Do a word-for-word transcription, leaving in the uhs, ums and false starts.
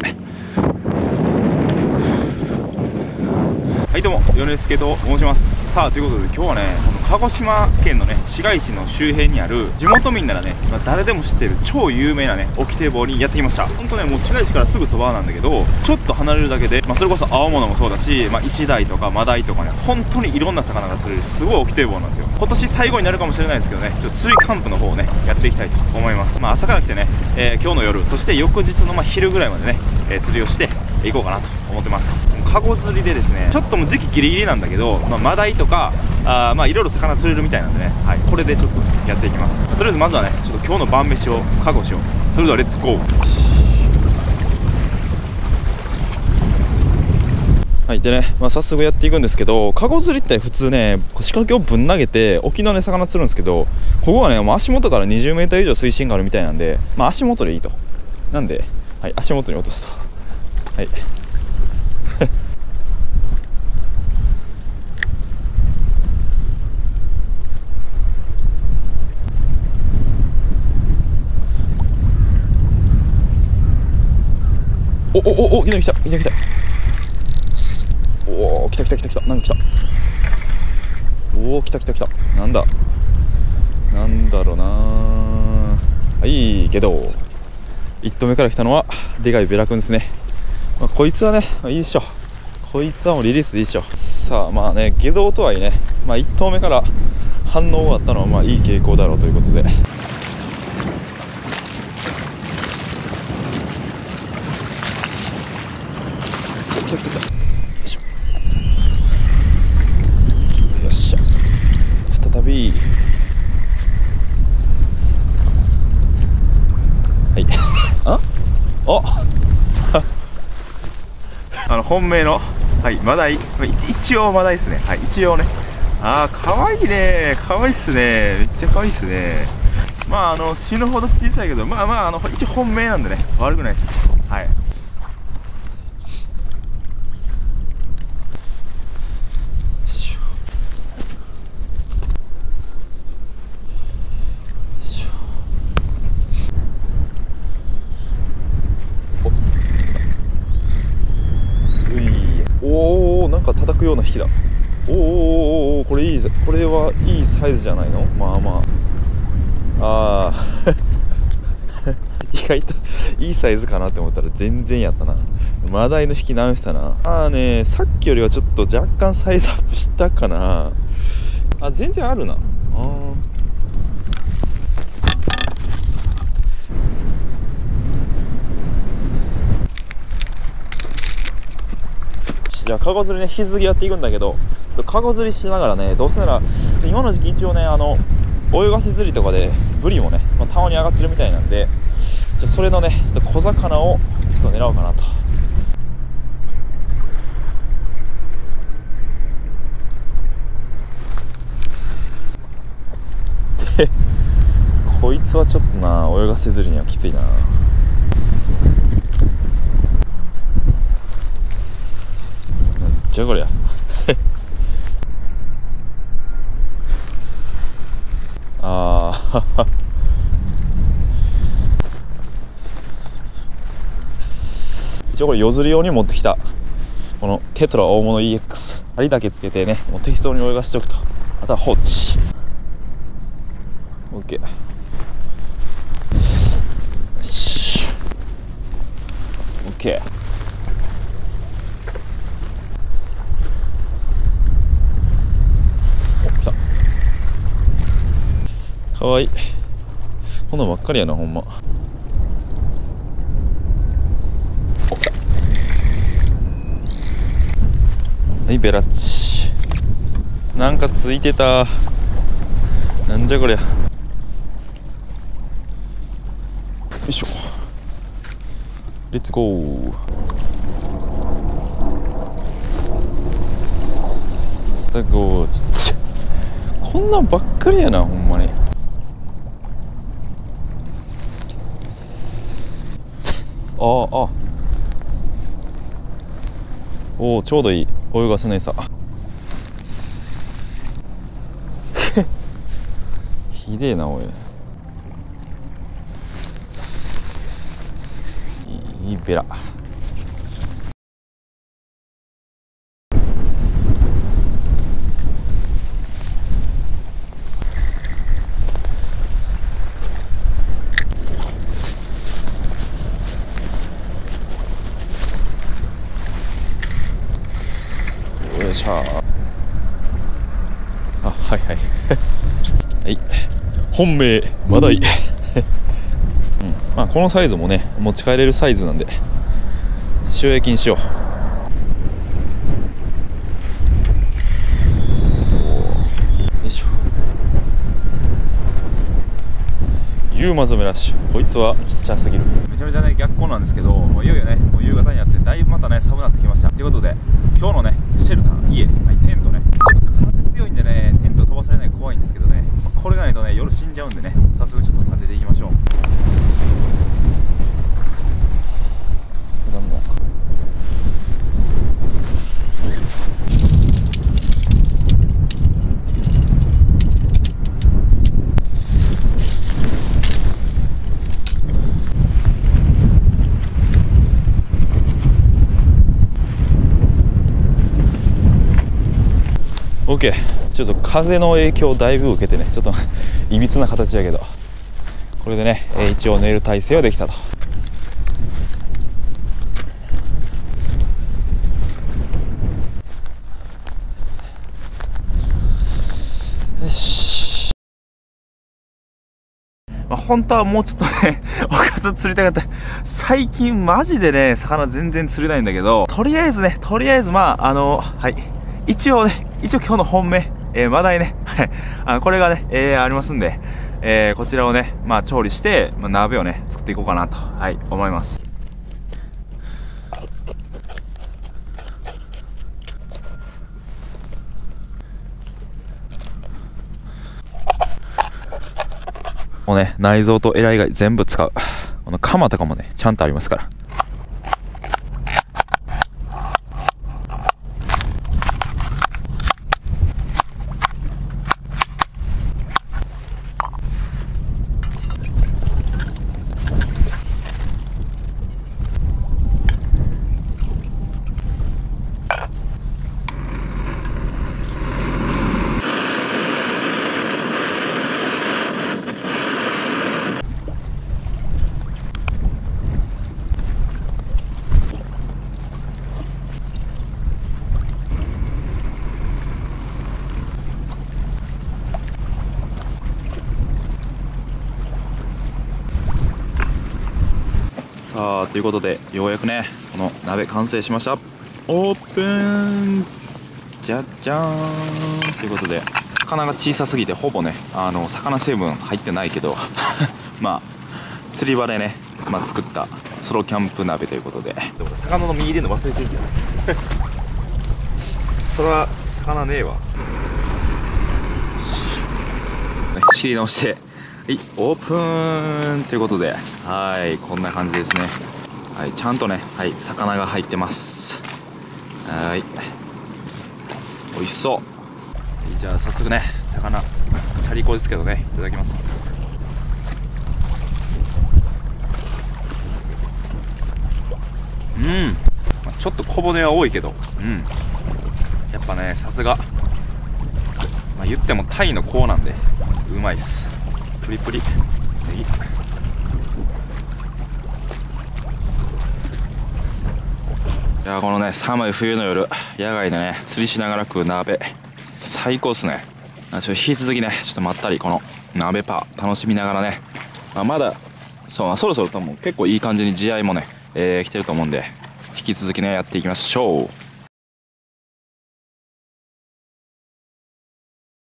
。はい、どうも米助と申します。さあ、ということで今日はね、この鹿児島県のね市街地の周辺にある、地元民ならね、まあ、誰でも知ってる超有名なね沖堤防にやってきました。ほんとね、もう市街地からすぐそばなんだけど、ちょっと離れるだけで、まあ、それこそ青物もそうだし、まあ、イシダイとかマダイとかね、本当にいろんな魚が釣れるすごい沖堤防なんですよ。今年最後になるかもしれないですけどね、ちょっと釣りキャンプの方をねやっていきたいと思います。まあ、朝から来てね、えー、今日の夜、そして翌日のまあ昼ぐらいまでね、えー、釣りをして行こうかなと思ってます。カゴ釣りでですね、ちょっともう時期ギリギリなんだけど、まあ、マダイとかあーまあいろいろ魚釣れるみたいなんでね、はい、これでちょっとやっていきます。とりあえずまずはね、ちょっと今日の晩飯を確保しよう。それではレッツゴー。はい、でね、まあ、早速やっていくんですけど、カゴ釣りって普通ね、仕掛けをぶん投げて沖のね魚釣るんですけど、ここはね、もう足元から にじゅうメートル 以上水深があるみたいなんで、まあ、足元でいいと。なんで、はい、足元に落とすと、はいおおおお、来た来た来た来た、おお、来た来た来た来た、なんか来た、おお、来た来た来た、なんだなんだろうな。はい、けどいっとうめから来たのはでかいベラ君ですね。まあ、こいつはね、まあ、いいでしょ、こいつはもうリリースでいいでしょ。さあ、まあね、下道とはいえね、まあ、いっとうめから反応があったのはまあいい傾向だろうということで、よいしょ、よっしゃ、再び、はいあおあの本命の、はい、マダイ、一応マダイですね、はい、一応ね。あー、かわいいね、かわいいっすね、めっちゃかわいいっすね。まあ、あの死ぬほど小さいけど、まあまあ、あの一応本命なんでね、悪くないっす。はい、叩くような引きだ。おーおーおーおー、これいい、これはいいサイズじゃないの。まあまあ、あー意外といいサイズかなって思ったら全然やったな。マダイの引き直したな。あーね、さっきよりはちょっと若干サイズアップしたかな。あ、全然あるな。あー、じゃあカゴ釣りね、引き続きやっていくんだけど、ちょっとカゴ釣りしながらね、どうせなら今の時期一応ね、あの泳がせ釣りとかでブリもね、まあ、たまに上がってるみたいなんで、じゃそれのね、ちょっと小魚をちょっと狙おうかなと。でこいつはちょっとな、泳がせ釣りにはきついな。じゃこりゃああ一応これ夜釣り用に持ってきたこのテトラ大物 イーエックス、 針だけつけてね、もう適当に泳がしておくと、あとは放置。 OK、 よし、 OK、かわいい。こんなんばっかりやな、ほんま。お、来た。はい、ベラッチ。なんかついてた。なんじゃこりゃ。よいしょ。レッツゴー。ザゴー、ちっちゃ。こんなんばっかりやな、ほんまに。あーあー、おお、ちょうどいい、泳がせないさひでえな、おい、いいベラ、いしょ。あ、はいはいはい、本命マダイ、うんまあ、このサイズもね持ち帰れるサイズなんで塩焼きにしよう。ユーマ染めラッシュ、こいつはちっちゃすぎる。めちゃめちゃね逆光なんですけど、もういよいよねもう夕方になってだいぶまたね寒くなってきましたということで、今日のねシェルター、家、はい、テントね、ちょっと風強いんでねテント飛ばされない怖いんですけどね、これがないとね夜死んじゃうんでね、早速ちょっと当てていきましょう。ダメだ、オッケー、ちょっと風の影響をだいぶ受けてね、ちょっといびつな形やけど、これでね、えー、一応寝る体勢はできたと。よし、まあ、本当はもうちょっとねおかず釣りたかった。最近マジでね魚全然釣れないんだけど、とりあえずねとりあえずまああのはい一応ね一応今日の本命、えー、マダイね、はい、あのこれがね、えー、ありますんで、えー、こちらをね、まあ、調理して、まあ、鍋をね、作っていこうかなと、はい、思います。もうね、内臓とエラ以外全部使う。この鎌とかもね、ちゃんとありますから。さあということで、ようやくねこの鍋完成しました。オープン、じゃじゃーんということで、魚が小さすぎてほぼねあの魚成分入ってないけどまあ釣り場でね、まあ、作ったソロキャンプ鍋ということで、でも魚の身入れるの忘れてるけどそれは魚ねえわ。仕切り直してはい、オープンということで、はいこんな感じですね。はい、ちゃんとね、はい、魚が入ってます。はい、美味しそう。はい、じゃあ早速ね魚チャリコですけどね、いただきます。うん、ちょっと小骨は多いけど、うんやっぱねさすが、まあ、言ってもタイの甲なんでうまいっす。プリプリ。いやこのね寒い冬の夜、野外でね釣りしながら食う鍋最高っすね。ちょっと引き続きねちょっとまったりこの鍋パー楽しみながらね、まあ、まだそうそろそろとも結構いい感じに地合いもね、えー、来てると思うんで、引き続きねやっていきましょう。